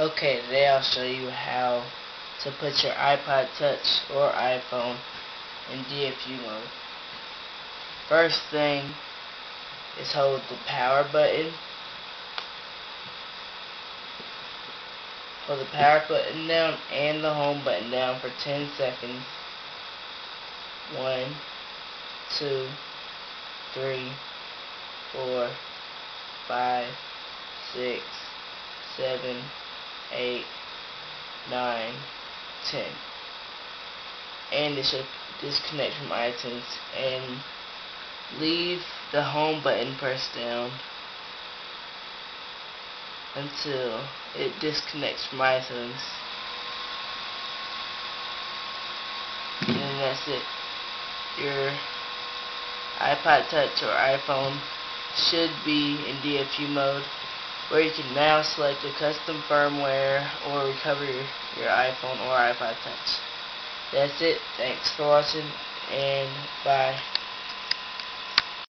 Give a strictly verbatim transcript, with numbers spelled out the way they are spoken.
Okay, today I'll show you how to put your iPod Touch or iPhone in D F U mode. First thing is hold the power button. Hold the power button down and the home button down for ten seconds. One, two, three, four, five, six, seven, eight, nine, ten. And it should disconnect from iTunes. And leave the home button pressed down until it disconnects from iTunes. And that's it. Your iPod Touch or iPhone should be in D F U mode, where you can now select a custom firmware or recover your iPhone or iPod Touch. That's it. Thanks for watching, and bye.